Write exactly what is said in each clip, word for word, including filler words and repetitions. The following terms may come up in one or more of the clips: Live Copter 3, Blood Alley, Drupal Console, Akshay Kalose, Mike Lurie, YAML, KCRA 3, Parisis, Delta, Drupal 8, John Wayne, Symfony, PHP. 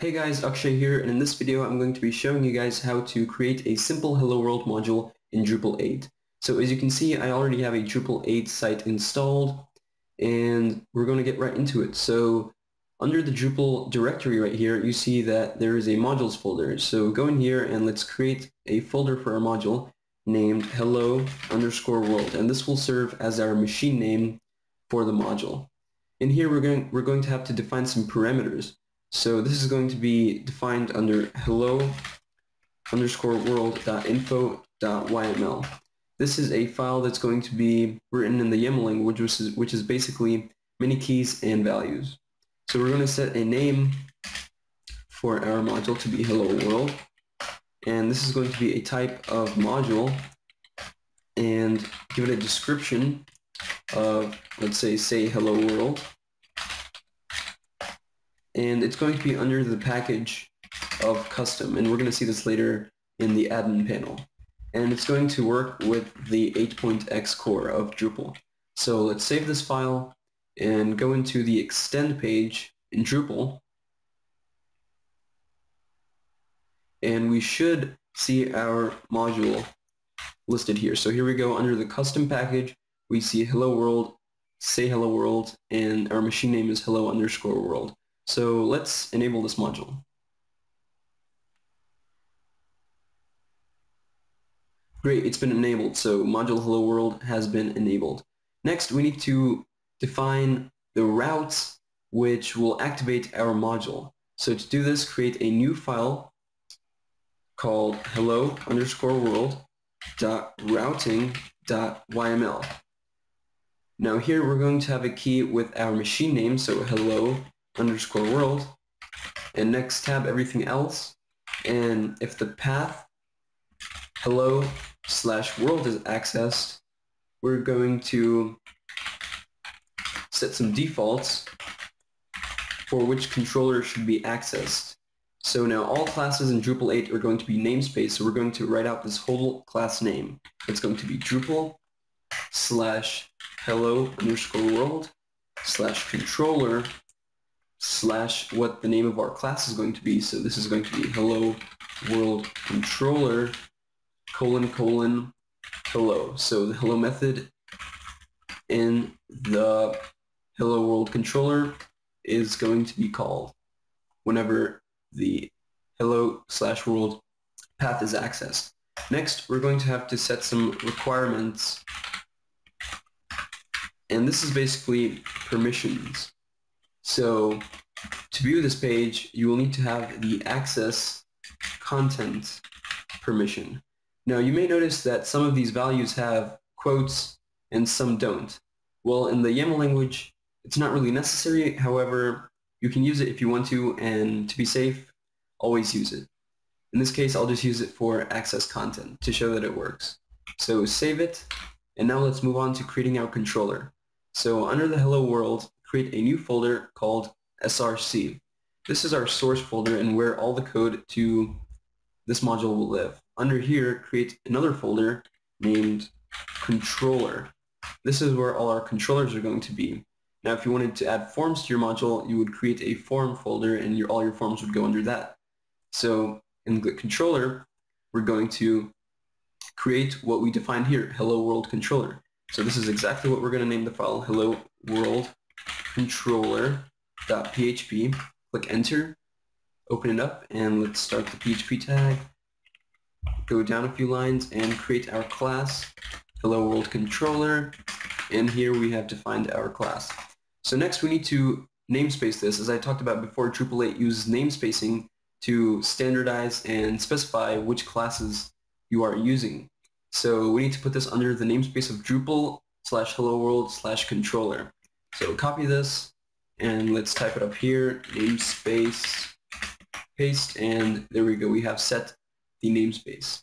Hey guys, Akshay here, and in this video I'm going to be showing you guys how to create a simple Hello World module in Drupal eight. So as you can see, I already have a Drupal eight site installed, and we're going to get right into it. So under the Drupal directory right here, you see that there is a modules folder. So go in here and let's create a folder for our module named hello underscore world, and this will serve as our machine name for the module. In here we're going, we're going to have to define some parameters. So this is going to be defined under hello underscore world.info.yml. This is a file that's going to be written in the YAML language, which is, which is basically many keys and values. So we're going to set a name for our module to be hello world, and this is going to be a type of module, and give it a description of, let's say, say hello world. And it's going to be under the package of custom, and we're going to see this later in the admin panel. And it's going to work with the eight point x core of Drupal. So let's save this file and go into the extend page in Drupal, and we should see our module listed here. So here we go. Under the custom package, we see hello world, say hello world, and our machine name is hello underscore world. So let's enable this module. Great, it's been enabled. So module hello world has been enabled. Next, we need to define the routes which will activate our module. So to do this, create a new file called hello underscore world dot routing dot yml. Now here we're going to have a key with our machine name, so hello underscore world, and next tab everything else, and if the path hello slash world is accessed, we're going to set some defaults for which controller should be accessed. So now all classes in Drupal eight are going to be namespace, so we're going to write out this whole class name. It's going to be Drupal slash hello underscore world slash controller slash what the name of our class is going to be. So this is going to be hello world controller colon colon hello. So the hello method in the hello world controller is going to be called whenever the hello slash world path is accessed. Next, we're going to have to set some requirements, and this is basically permissions. So to view this page, you will need to have the access content permission. Now you may notice that some of these values have quotes and some don't. Well, in the YAML language, it's not really necessary. However, you can use it if you want to, and to be safe, always use it. In this case, I'll just use it for access content to show that it works. So save it, and now let's move on to creating our controller. So under the hello world, create a new folder called S R C. This is our source folder and where all the code to this module will live. Under here, create another folder named controller. This is where all our controllers are going to be. Now, if you wanted to add forms to your module, you would create a form folder, and your, all your forms would go under that. So in the controller, we're going to create what we defined here, hello world controller. So this is exactly what we're going to name the file, hello world controller.php. Click enter, open it up, and let's start the P H P tag. Go down a few lines and create our class, hello world controller, and here we have defined our class. So next we need to namespace this. As I talked about before, Drupal eight uses namespacing to standardize and specify which classes you are using. So we need to put this under the namespace of Drupal slash hello world slash controller. So copy this, and let's type it up here, namespace, paste, and there we go. We have set the namespace.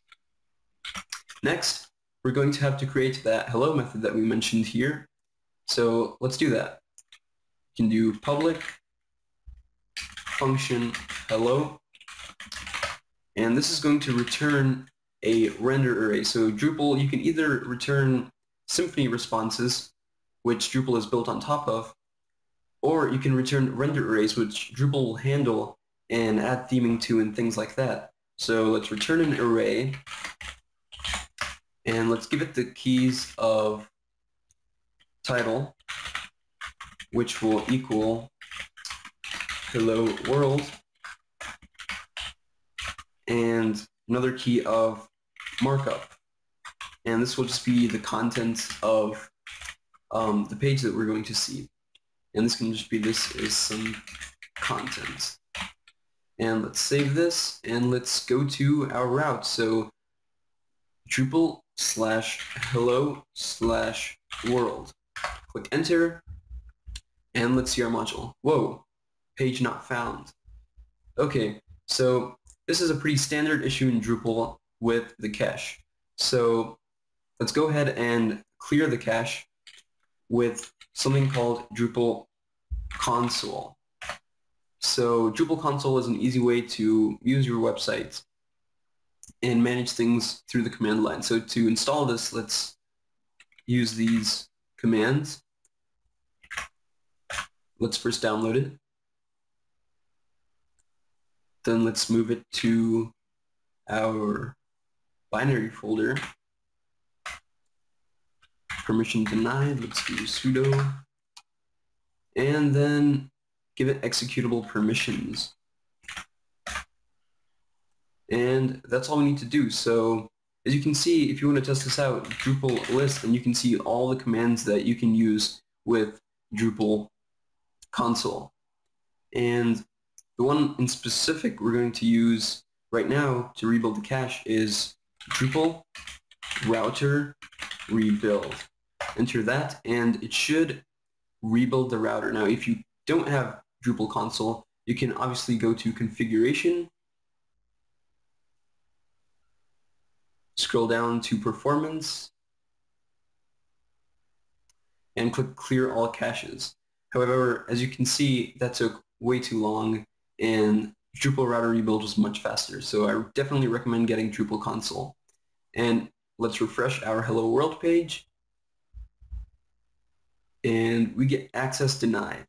Next, we're going to have to create that hello method that we mentioned here. So let's do that. You can do public function hello, and this is going to return a render array. So Drupal, you can either return Symfony responses, which Drupal is built on top of, or you can return render arrays, which Drupal will handle and at theming to and things like that. So let's return an array, and let's give it the keys of title, which will equal hello world, and another key of markup. And this will just be the contents of um, the page that we're going to see. And this can just be, this is some content. And let's save this, and let's go to our route. So Drupal slash hello slash world. Click enter, and let's see our module. Whoa, page not found. Okay, so this is a pretty standard issue in Drupal with the cache. So let's go ahead and clear the cache with something called Drupal Console. So Drupal Console is an easy way to use your website and manage things through the command line. So to install this, let's use these commands. Let's first download it. Then let's move it to our binary folder. Permission denied. Let's do sudo. And then give it executable permissions. And that's all we need to do. So as you can see, if you want to test this out, Drupal list, and you can see all the commands that you can use with Drupal Console. And the one in specific we're going to use right now to rebuild the cache is Drupal router rebuild. Enter that, and it should rebuild the router. Now, if you don't have Drupal Console, you can obviously go to configuration, scroll down to performance, and click clear all caches. However, as you can see, that took way too long, and Drupal router rebuild was much faster. So I definitely recommend getting Drupal Console. And let's refresh our Hello World page, and we get access denied.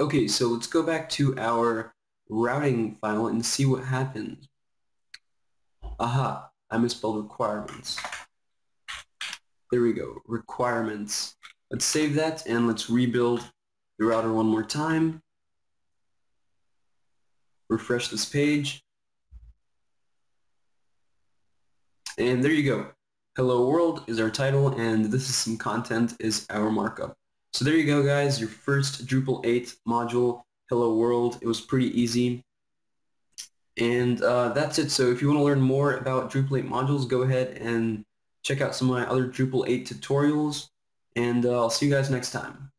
Okay, so let's go back to our routing file and see what happened. Aha, I misspelled requirements. There we go, requirements. Let's save that, and let's rebuild the router one more time. Refresh this page. And there you go. Hello World is our title, and this is some content is our markup. So there you go, guys, your first Drupal eight module, Hello World. It was pretty easy. And uh, that's it. So if you want to learn more about Drupal eight modules, go ahead and check out some of my other Drupal eight tutorials. And uh, I'll see you guys next time.